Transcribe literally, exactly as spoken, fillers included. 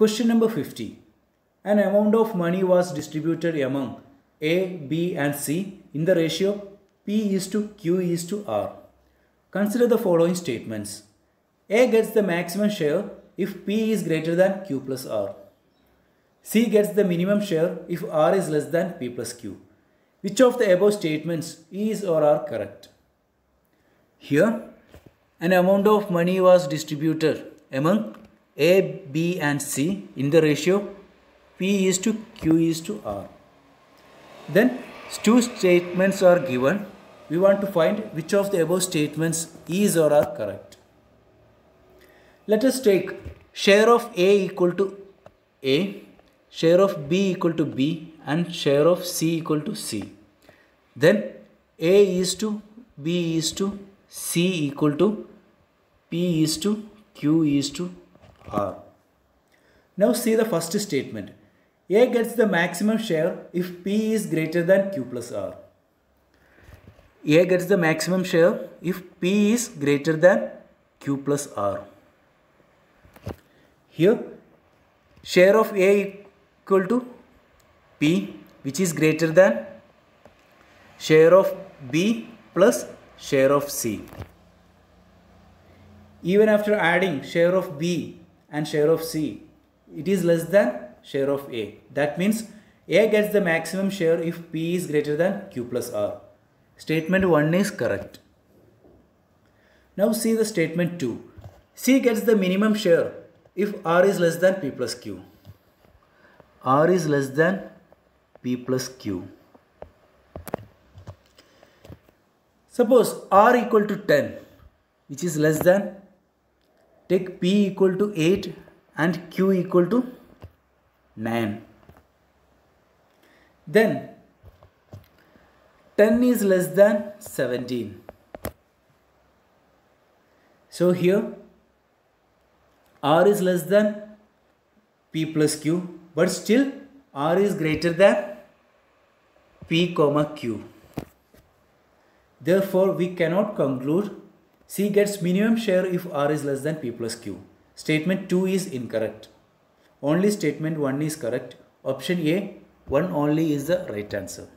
Question number fifty. An amount of money was distributed among A, B and C in the ratio P is to Q is to R. Consider the following statements. A gets the maximum share if P is greater than Q plus R. C gets the minimum share if R is less than P plus Q. Which of the above statements is or are correct? Here, an amount of money was distributed among A, B and C in the ratio P is to Q is to R. Then two statements are given. We want to find which of the above statements is or are correct. Let us take share of A equal to A, share of B equal to B and share of C equal to C. Then A is to B is to C equal to P is to Q is to R. Now see the first statement. A gets the maximum share if P is greater than Q plus R. A gets the maximum share if P is greater than Q plus R. Here, share of A equal to P, which is greater than share of B plus share of C. Even after adding share of B and share of C, it is less than share of A. That means A gets the maximum share if P is greater than Q plus R. Statement one is correct. Now see the statement two. C gets the minimum share if R is less than P plus Q. R is less than P plus Q. Suppose R equal to ten, which is less than, take P equal to eight and Q equal to nine. Then ten is less than seventeen. So here R is less than P plus Q, but still R is greater than P comma Q. Therefore we cannot conclude C gets minimum share if R is less than P plus Q. Statement two is incorrect. Only statement one is correct. Option A, one only is the right answer.